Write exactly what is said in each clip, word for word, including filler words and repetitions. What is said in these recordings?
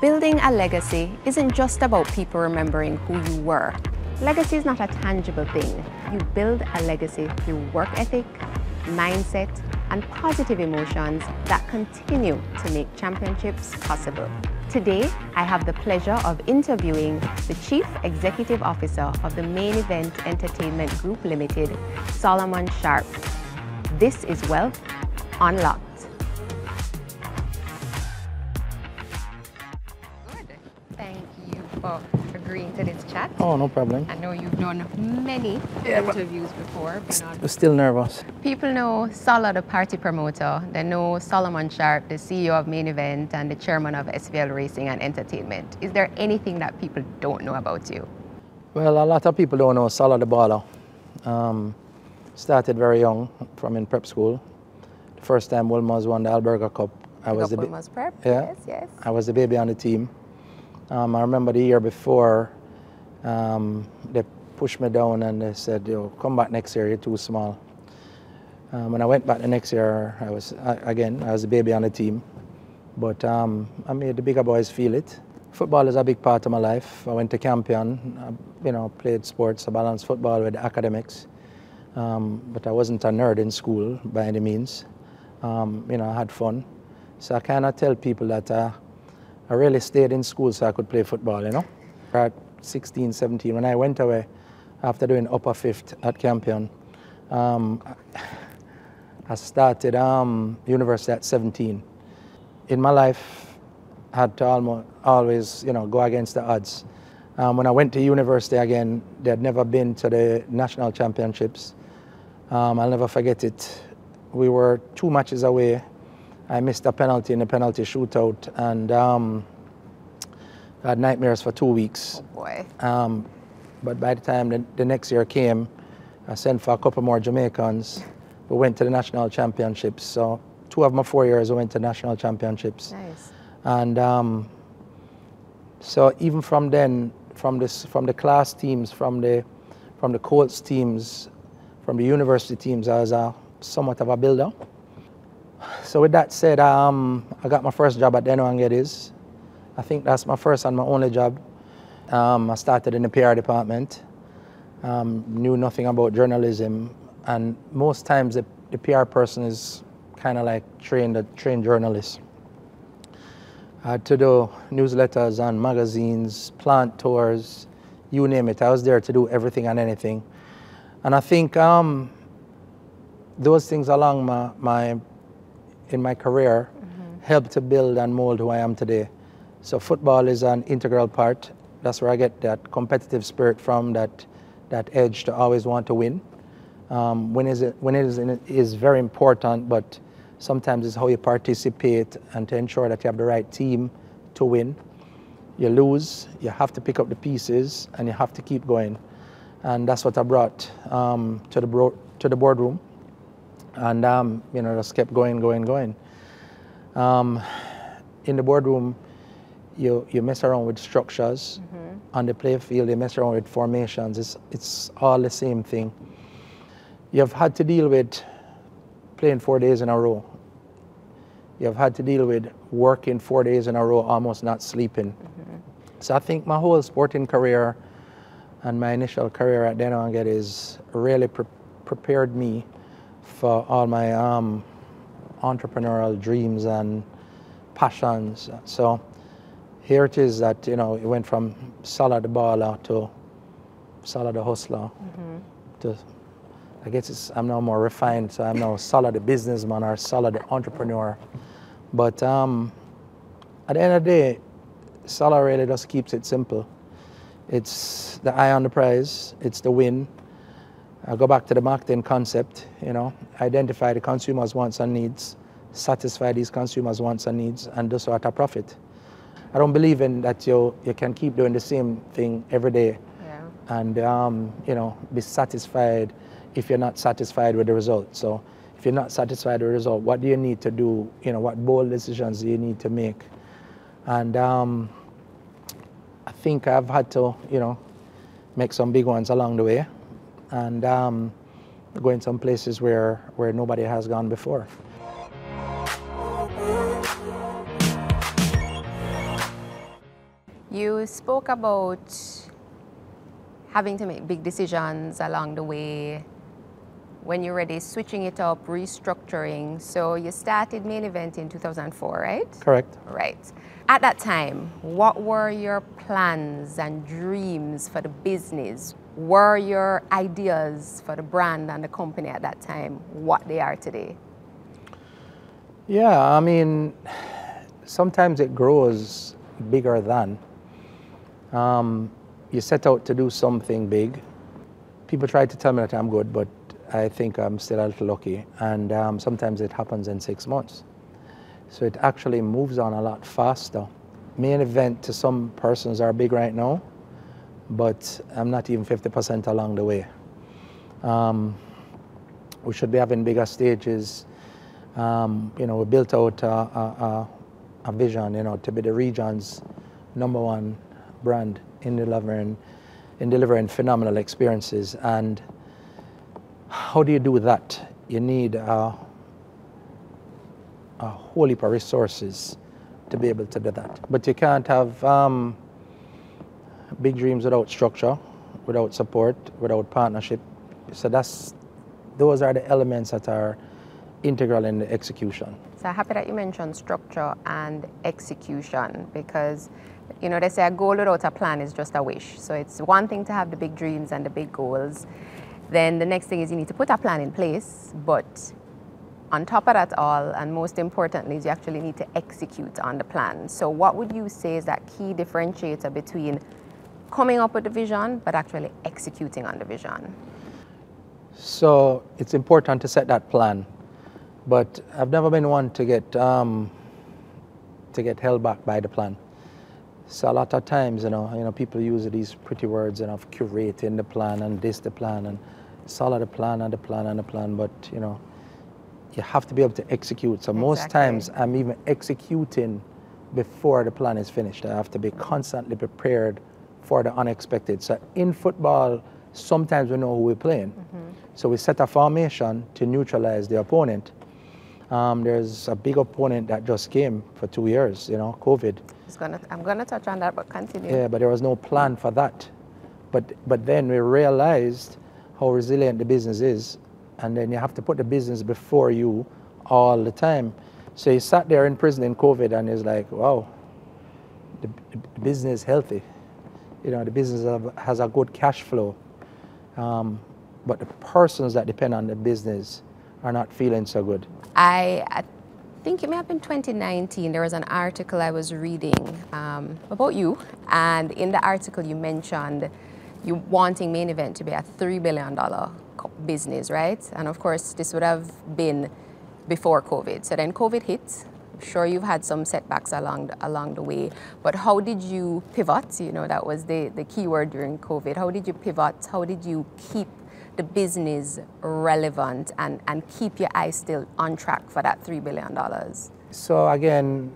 Building a legacy isn't just about people remembering who you were. Legacy is not a tangible thing. You build a legacy through work ethic, mindset, and positive emotions that continue to make championships possible. Today, I have the pleasure of interviewing the Chief Executive Officer of the Main Event Entertainment Group Limited, Solomon Sharpe. This is Wealth Unlocked. For agreeing to this chat. Oh, no problem. I know you've done many yeah, interviews before. But st still nervous. People know Solo, the party promoter. They know Solomon Sharpe, the C E O of Main Event and the chairman of S V L Racing and Entertainment. Is there anything that people don't know about you? Well, a lot of people don't know Solo, the baller. Um, started very young from in prep school. The first time Wilma's won the Alberga Cup. I Pick was the Wilma's prep? Yeah, yes, yes. I was the baby on the team. Um, I remember the year before, um, they pushed me down and they said, "Yo, come back next year, you're too small." Um, when I went back the next year, I was, I, again, I was a baby on the team. But um, I made the bigger boys feel it. Football is a big part of my life. I went to Campion, I, you know, played sports, I balanced football with academics. Um, but I wasn't a nerd in school by any means. Um, you know, I had fun. So I cannot tell people that uh, I really stayed in school so I could play football, you know. At sixteen, seventeen, when I went away after doing upper fifth at Campion, um, I started um, university at seventeen. In my life, I had to almost always, you know, go against the odds. Um, when I went to university again, they had never been to the national championships. Um, I'll never forget it. We were two matches away. I missed a penalty in a penalty shootout, and um, I had nightmares for two weeks. Oh boy! Um, but by the time the, the next year came, I sent for a couple more Jamaicans. We went to the national championships. So two of my four years, I went to national championships. Nice. And um, so even from then, from this, from the class teams, from the, from the Colts teams, from the university teams, I was a, somewhat of a builder. So with that said, um, I got my first job at Desnoes and Geddes. I think that's my first and my only job. Um, I started in the P R department, um, knew nothing about journalism, and most times the, the P R person is kind of like trained a trained journalist. I had to do newsletters and magazines, plant tours, you name it. I was there to do everything and anything. And I think um, those things along my, my in my career, mm-hmm. helped to build and mold who I am today. So football is an integral part. That's where I get that competitive spirit from, that, that edge to always want to win. Um, when is it, when it is, it is very important, but sometimes it's how you participate and to ensure that you have the right team to win. You lose, you have to pick up the pieces, and you have to keep going. And that's what I brought um, to, the bro to the boardroom. And, um, you know, just kept going, going, going. Um, in the boardroom, you, you mess around with structures. Mm-hmm. On the play field, you mess around with formations. It's, it's all the same thing. You've had to deal with playing four days in a row. You've had to deal with working four days in a row, almost not sleeping. Mm-hmm. So I think my whole sporting career and my initial career at Desnoes and Geddes really pre prepared me for all my um, entrepreneurial dreams and passions. So here it is that, you know, it went from Solo the baller to Solo the hustler. Mm-hmm. To, I guess it's, I'm now more refined, so I'm now Solo the businessman or Solo the entrepreneur. But um, at the end of the day, Solo really just keeps it simple. It's the eye on the prize, it's the win. I go back to the marketing concept, you know, identify the consumer's wants and needs, satisfy these consumers' wants and needs, and do so at a profit. I don't believe in that you, you can keep doing the same thing every day, yeah. and, um, you know, be satisfied if you're not satisfied with the result. So if you're not satisfied with the result, what do you need to do? You know, what bold decisions do you need to make? And um, I think I've had to, you know, make some big ones along the way. And um, going some places where, where nobody has gone before. You spoke about having to make big decisions along the way. When you're ready, switching it up, restructuring. So you started Main Event in two thousand four, right? Correct. Right. At that time, what were your plans and dreams for the business? Were your ideas for the brand and the company at that time what they are today? Yeah, I mean, sometimes it grows bigger than. Um, you set out to do something big. People try to tell me that I'm good, but I think I'm still a little lucky, and um, sometimes it happens in six months. So it actually moves on a lot faster. Main Event to some persons are big right now, but I'm not even fifty percent along the way. Um, we should be having bigger stages. Um, you know, we built out a, a, a vision, you know, to be the region's number one brand in delivering, in delivering phenomenal experiences. And how do you do that? You need uh, a whole heap of resources to be able to do that. But you can't have um, big dreams without structure, without support, without partnership. So that's, those are the elements that are integral in the execution. So I'm happy that you mentioned structure and execution, because you know, they say a goal without a plan is just a wish. So it's one thing to have the big dreams and the big goals. Then the next thing is you need to put a plan in place, but on top of that all, and most importantly, is you actually need to execute on the plan. So what would you say is that key differentiator between coming up with the vision, but actually executing on the vision? So it's important to set that plan, but I've never been one to get, um, to get held back by the plan. So a lot of times, you know, you know, people use these pretty words, you know, of curating the plan and this, the plan, and solid the plan and the plan and the plan, but, you know, you have to be able to execute. So most exactly. times I'm even executing before the plan is finished. I have to be constantly prepared for the unexpected. So in football, sometimes we know who we're playing. Mm-hmm. So we set a formation to neutralize the opponent. Um, there's a big opponent that just came for two years, you know, COVID. Gonna, I'm going to touch on that, but continue. Yeah, but there was no plan for that. But, but then we realized how resilient the business is, and then you have to put the business before you all the time. So you sat there in prison in COVID, and it's like, wow, the, the business is healthy. You know, the business have, has a good cash flow. Um, but the persons that depend on the business are not feeling so good. I, I I think it may have been twenty nineteen, there was an article I was reading um, about you, and in the article you mentioned you wanting Main Event to be a three billion dollar business, right? And of course this would have been before COVID. So then COVID hit. I'm sure you've had some setbacks along, along the way, but how did you pivot? You know, that was the, the key word during COVID. How did you pivot? How did you keep the business relevant and, and keep your eyes still on track for that three billion dollars? So again,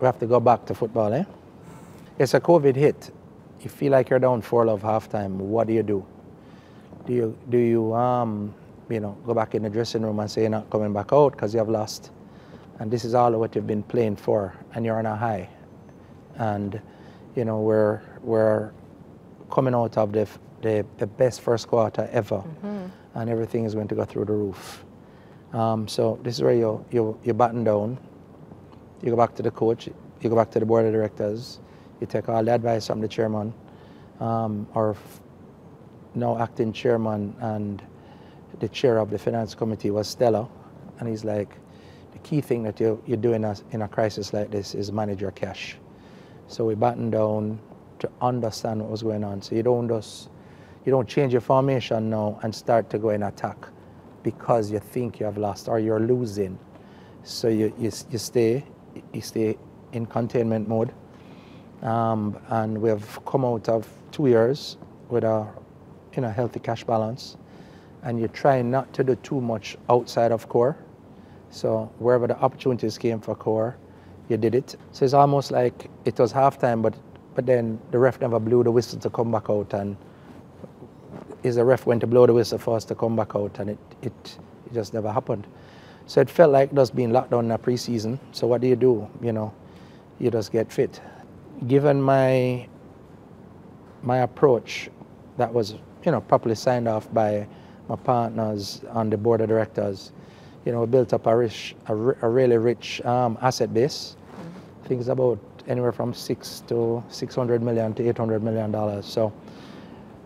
we have to go back to football, eh? It's a COVID hit. You feel like you're down four love halftime. What do you do? Do you, do you um, you know, go back in the dressing room and say you're not coming back out because you have lost? And this is all what you've been playing for, and you're on a high. And, you know, we're, we're coming out of the The, the best first quarter ever, mm-hmm. and everything is going to go through the roof. Um, so this is where you, you, you batten down, you go back to the coach, you go back to the board of directors, you take all the advice from the chairman, um, or now acting chairman, and the chair of the finance committee was Stella, and he's like, the key thing that you, you do in a, in a crisis like this is manage your cash. So we batten down to understand what was going on, so you don't just You don't change your formation now and start to go in attack because you think you have lost or you're losing. So you, you, you stay you stay in containment mode. Um, and we have come out of two years with a you know, healthy cash balance. And you try not to do too much outside of core. So wherever the opportunities came for core, you did it. So it's almost like it was halftime, but, but then the ref never blew the whistle to come back out. and. Is the ref went to blow the whistle for us to come back out, and it, it, it just never happened. So it felt like just being locked down in a pre-season. So what do you do? You know, you just get fit. Given my my approach that was, you know, properly signed off by my partners on the board of directors, you know, built up a rich, a, a really rich um, asset base. Mm-hmm. Things about anywhere from six to six hundred million to eight hundred million dollars. So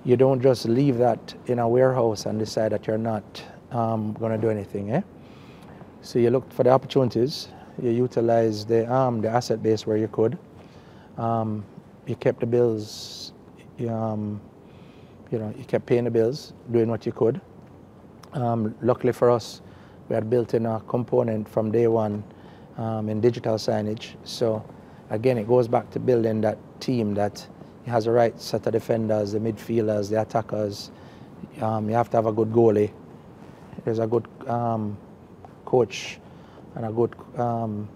you don't just leave that in a warehouse and decide that you're not um, going to do anything. Eh? So you looked for the opportunities. You utilized the um, the asset base where you could. Um, you kept the bills. You, um, you know, you kept paying the bills, doing what you could. Um, luckily for us, we had built in a component from day one um, in digital signage. So again, it goes back to building that team that has the right set of defenders, the midfielders, the attackers. Um, you have to have a good goalie. There's a good um, coach and a good um,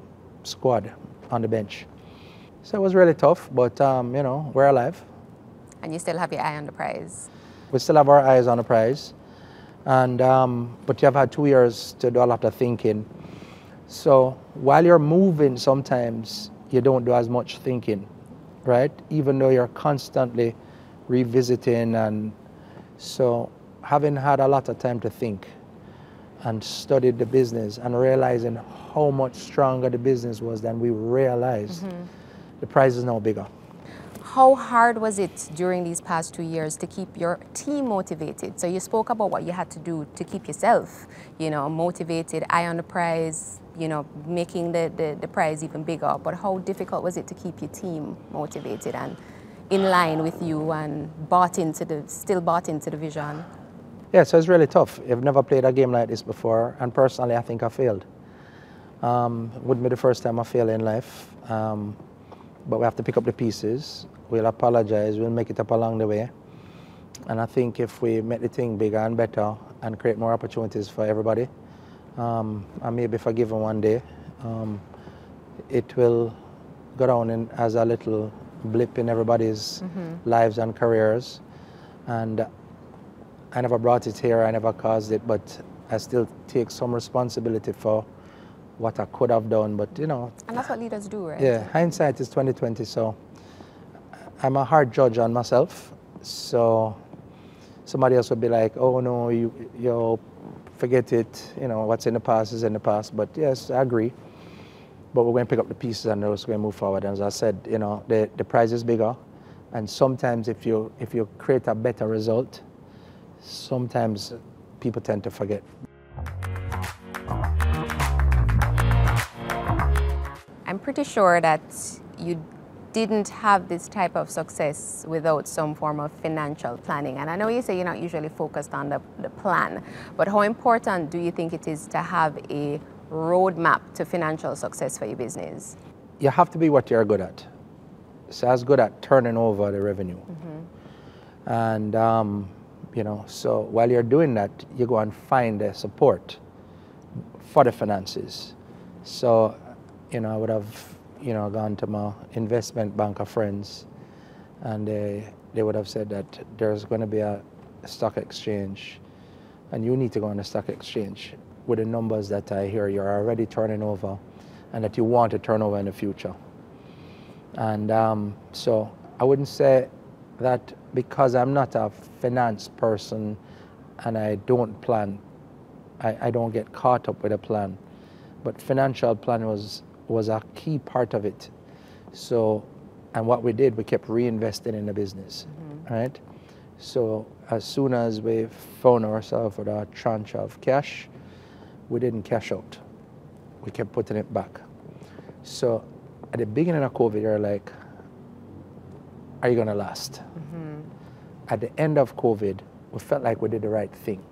squad on the bench. So it was really tough, but um, you know, we're alive. And you still have your eye on the prize. We still have our eyes on the prize. And, um, but you have had two years to do a lot of thinking. So while you're moving, sometimes you don't do as much thinking, right? Even though you're constantly revisiting. And so having had a lot of time to think and studied the business and realizing how much stronger the business was than we realized, mm-hmm. the prize is now bigger. How hard was it during these past two years to keep your team motivated? So you spoke about what you had to do to keep yourself, you know, motivated, eye on the prize, you know, making the, the, the prize even bigger. But how difficult was it to keep your team motivated and in line with you and bought into the, still bought into the vision? Yeah, so it's really tough. I've never played a game like this before. And personally, I think I failed. Um, wouldn't be the first time I failed in life. Um, but we have to pick up the pieces. We'll apologize, we'll make it up along the way. And I think if we make the thing bigger and better and create more opportunities for everybody, um, and maybe forgiven one day, um, it will go down in, as a little blip in everybody's mm-hmm. lives and careers. And I never brought it here, I never caused it, but I still take some responsibility for what I could have done, but you know. And that's what leaders do, right? Yeah, hindsight is twenty twenty, so I'm a hard judge on myself. So somebody else would be like, oh no, you, you forget it, you know, what's in the past is in the past. But yes, I agree. But we're going to pick up the pieces and we're going to move forward. And as I said, you know, the, the prize is bigger. And sometimes if you, if you create a better result, sometimes people tend to forget. I'm pretty sure that you didn't have this type of success without some form of financial planning. And I know you say you're not usually focused on the, the plan, but how important do you think it is to have a roadmap to financial success for your business? You have to be what you're good at. So I was good at turning over the revenue. Mm-hmm. And, um, you know, so while you're doing that, you go and find the support for the finances. So, you know, I would have you know, gone to my investment bank of friends, and they, they would have said that there's going to be a stock exchange, and you need to go on the stock exchange with the numbers that I hear you're already turning over and that you want to turn over in the future. And um, so I wouldn't say that because I'm not a finance person and I don't plan, I, I don't get caught up with a plan, but financial plan was was a key part of it. So, and what we did, we kept reinvesting in the business, mm-hmm. right? So as soon as we found ourselves with a tranche of cash, we didn't cash out. We kept putting it back. So at the beginning of COVID, you're like, are you gonna last? Mm-hmm. At the end of COVID, we felt like we did the right thing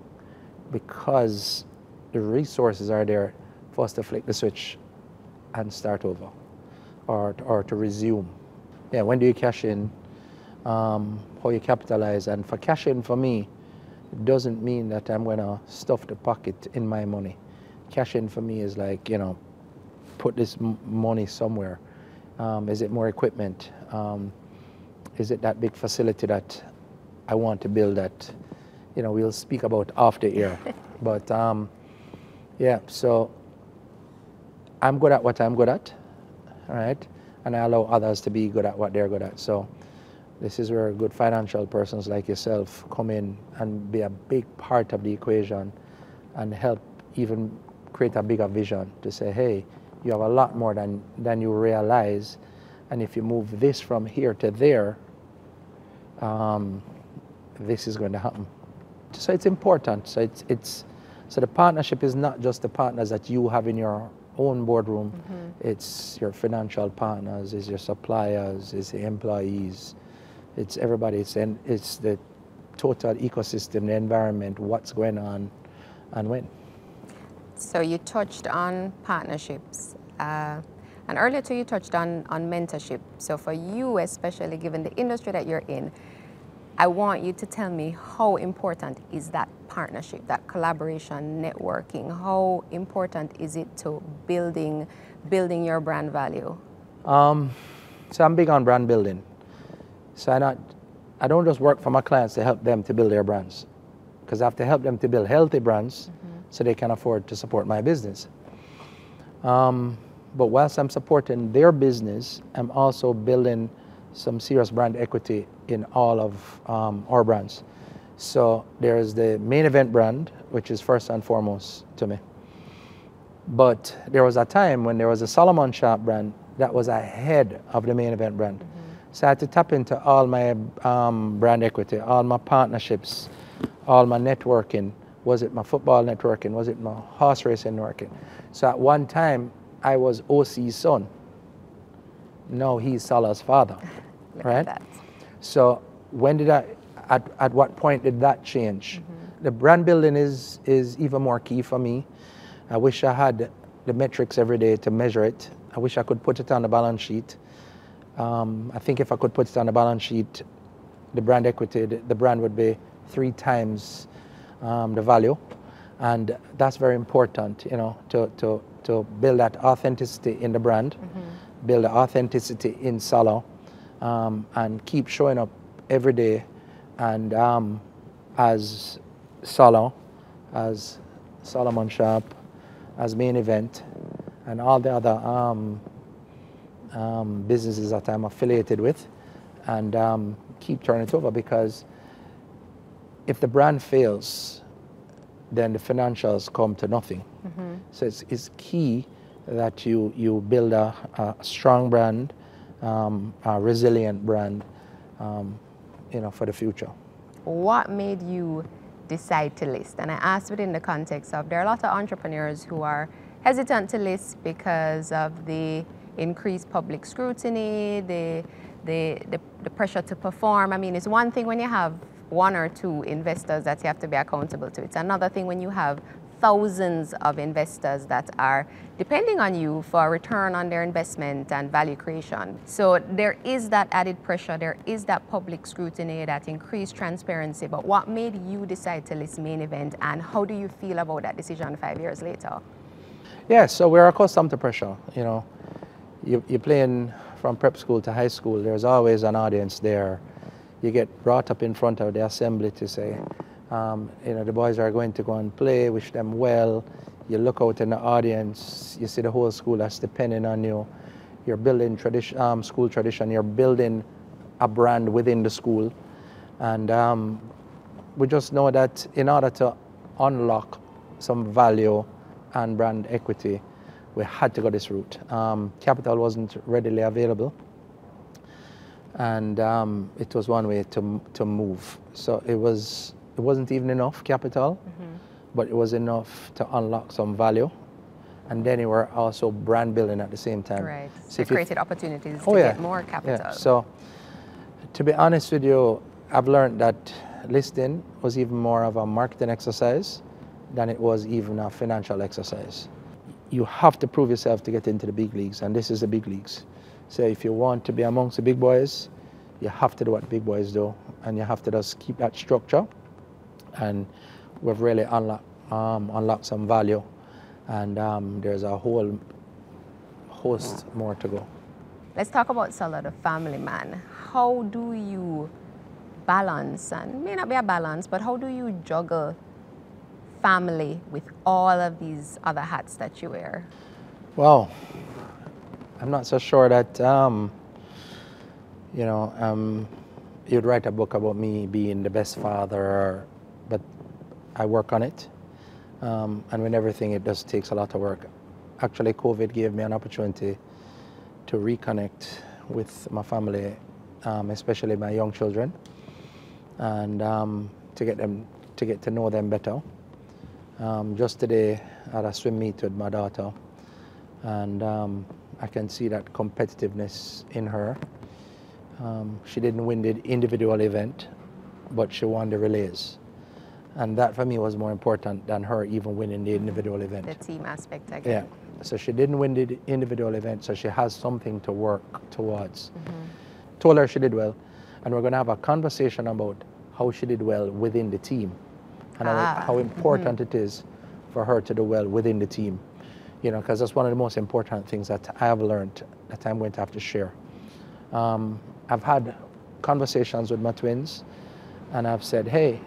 because the resources are there for us to flick the switch and start over, or, or to resume. Yeah, when do you cash in, um, how you capitalize, and for cash in for me, it doesn't mean that I'm gonna stuff the pocket in my money. Cash in for me is like, you know, put this m money somewhere. Um, is it more equipment? Um, is it that big facility that I want to build that, you know, we'll speak about after here. But um, yeah, so, I'm good at what I'm good at, all right? And I allow others to be good at what they're good at. So This is where good financial persons like yourself come in and be a big part of the equation and help even create a bigger vision to say, hey, you have a lot more than, than you realize. And if you move this from here to there, um, this is going to happen. So it's important. So, it's, it's, so the partnership is not just the partners that you have in your own boardroom. Mm-hmm. It's your financial partners, it's your suppliers, it's the employees. It's everybody, it's, and it's the total ecosystem, the environment, what's going on and when. So you touched on partnerships. Uh, and earlier too, you touched on, on mentorship. So for you especially, given the industry that you're in, I want you to tell me how important is that partnership, that collaboration, networking? How important is it to building, building your brand value? Um, so I'm big on brand building. So I, not, I don't just work for my clients to help them to build their brands, because I have to help them to build healthy brands mm-hmm. so they can afford to support my business. Um, but whilst I'm supporting their business, I'm also building some serious brand equity in all of um, our brands. So there is the Main Event brand, which is first and foremost to me. But there was a time when there was a Solomon Sharpe brand that was ahead of the Main Event brand. Mm-hmm. So I had to tap into all my um, brand equity, all my partnerships, all my networking. Was it my football networking? Was it my horse racing networking? So at one time, I was O C's son. Now he's Salah's father, right? So when did I, at, at what point did that change? Mm-hmm. The brand building is, is even more key for me. I wish I had the metrics every day to measure it. I wish I could put it on the balance sheet. Um, I think if I could put it on the balance sheet, the brand equity, the, the brand would be three times um, the value. And that's very important, you know, to, to, to build that authenticity in the brand, mm-hmm. build the authenticity in Salah, um, and keep showing up every day and um, as Salah, as Solomon Sharpe, as Main Event, and all the other um, Um, businesses that I'm affiliated with, and um, keep turning it over, because if the brand fails, then the financials come to nothing. Mm-hmm. So it's, it's key that you, you build a, a strong brand, um, a resilient brand, um, you know, for the future. What made you decide to list? And I asked within the context of there are a lot of entrepreneurs who are hesitant to list because of the increased public scrutiny, the, the, the, the pressure to perform. I mean, it's one thing when you have one or two investors that you have to be accountable to. It's another thing when you have thousands of investors that are depending on you for a return on their investment and value creation. So there is that added pressure, there is that public scrutiny, that increased transparency. But what made you decide to list Main Event, and how do you feel about that decision five years later? Yeah, so we're accustomed to pressure, you know. You, you're playing from prep school to high school, there's always an audience there. You get brought up in front of the assembly to say, um, you know, the boys are going to go and play, wish them well. You look out in the audience, you see the whole school that's depending on you. You're building tradition, um, school tradition, you're building a brand within the school. And um, we just know that in order to unlock some value and brand equity, we had to go this route. Um, capital wasn't readily available, and um, it was one way to, to move. So it, was, it wasn't even enough capital, mm-hmm. but it was enough to unlock some value. And then you were also brand building at the same time. Right, so it created opportunities oh to yeah. get more capital. Yeah. So to be honest with you, I've learned that listing was even more of a marketing exercise than it was even a financial exercise. You have to prove yourself to get into the big leagues, and this is the big leagues. So if you want to be amongst the big boys, you have to do what the big boys do, and you have to just keep that structure. And we've really unlocked, um, unlocked some value, and um, there's a whole host more to go. Let's talk about Salah, the family man. How do you balance, and it may not be a balance, but how do you juggle family with all of these other hats that you wear? Well, I'm not so sure that, um, you know, um, you'd write a book about me being the best father, but I work on it. Um, and when everything, it just takes a lot of work. Actually, COVID gave me an opportunity to reconnect with my family, um, especially my young children, and um, to get them to get to know them better. Um, just today, I had a swim meet with my daughter, and um, I can see that competitiveness in her. Um, she didn't win the individual event, but she won the relays. And that, for me, was more important than her even winning the individual event. The team aspect, I guess. Yeah. So she didn't win the individual event, so she has something to work towards. Mm-hmm. Told her she did well, and we're going to have a conversation about how she did well within the team, and ah. how important mm-hmm. it is for her to do well within the team. You know, because that's one of the most important things that I have learned that I'm going to have to share. Um, I've had conversations with my twins, and I've said, hey,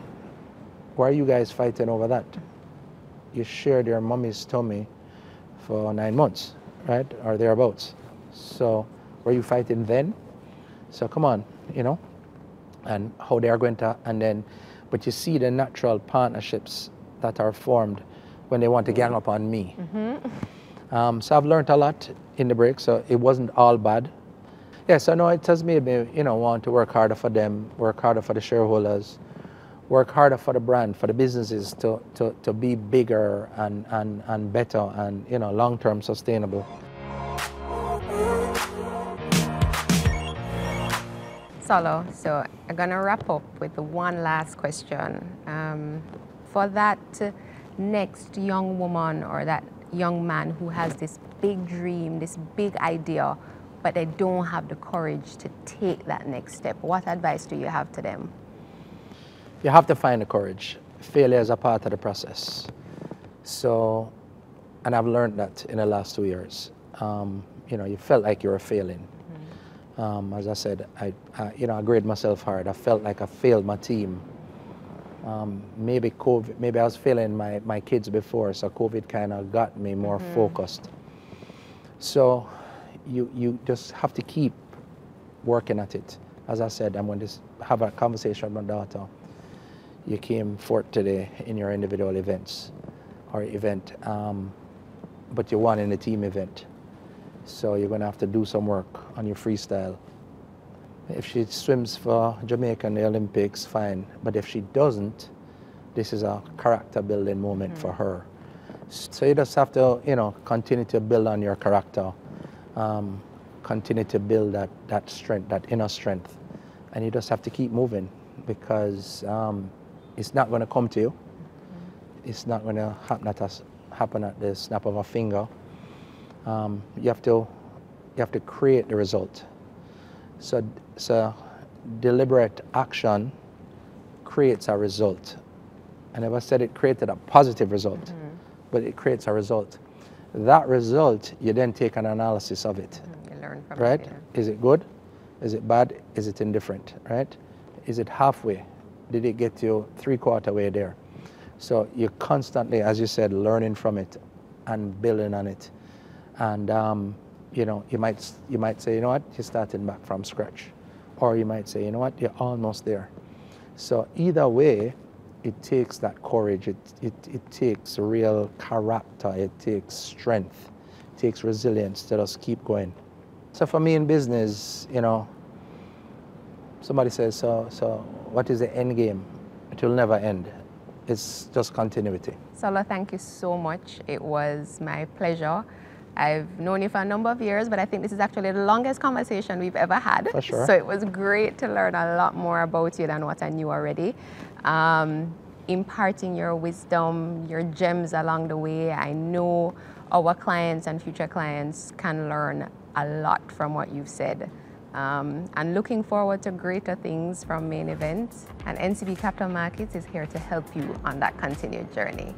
why are you guys fighting over that? You shared your mommy's tummy for nine months, right? Or thereabouts. So were you fighting then? So come on, you know, and how they are going to, and then, but you see the natural partnerships that are formed when they want to gang up on me. Mm-hmm. um, so I've learned a lot in the break, so it wasn't all bad. Yeah, so no, it has made me, you know, want to work harder for them, work harder for the shareholders, work harder for the brand, for the businesses to, to, to be bigger and, and, and better and, you know, long-term sustainable. Solo, so I'm going to wrap up with one last question. Um, for that next young woman or that young man who has this big dream, this big idea, but they don't have the courage to take that next step, what advice do you have to them? You have to find the courage. Failure is a part of the process. So, and I've learned that in the last two years. Um, you know, you felt like you were failing. Mm-hmm. um, as I said, I, I, you know, I grade myself hard. I felt like I failed my team. Um, maybe COVID, maybe I was failing my, my kids before, so COVID kind of got me more mm-hmm. focused. So you, you just have to keep working at it. As I said, I'm going to have a conversation with my daughter. You came fourth today in your individual events or event, um, but you won in the team event. So you're going to have to do some work on your freestyle. If she swims for Jamaica in the Olympics, fine. But if she doesn't, this is a character building moment mm-hmm. for her. So you just have to, you know, continue to build on your character, um, continue to build that, that strength, that inner strength. And you just have to keep moving, because um, it's not going to come to you. It's not going to happen at us, happen at the snap of a finger. Um, you have to, you have to create the result. So, so deliberate action creates a result. I never said it created a positive result, mm-hmm. but it creates a result. That result, you then take an analysis of it. You learn from right? it. Right? Yeah. Is it good? Is it bad? Is it indifferent? Right? Is it halfway? Did it get you three-quarter way there? So you're constantly, as you said, learning from it and building on it. And um, you know, you might you might say, you know what, you're starting back from scratch, or you might say, you know what, you're almost there. So either way, it takes that courage. It it it takes real character. It takes strength. It takes resilience to just keep going. So for me in business, you know. Somebody says, so, so what is the end game? It will never end. It's just continuity. Solo, thank you so much. It was my pleasure. I've known you for a number of years, but I think this is actually the longest conversation we've ever had. For sure. So it was great to learn a lot more about you than what I knew already. Um, imparting your wisdom, your gems along the way. I know our clients and future clients can learn a lot from what you've said. Um, and looking forward to greater things from Main Event. And N C B Capital Markets is here to help you on that continued journey.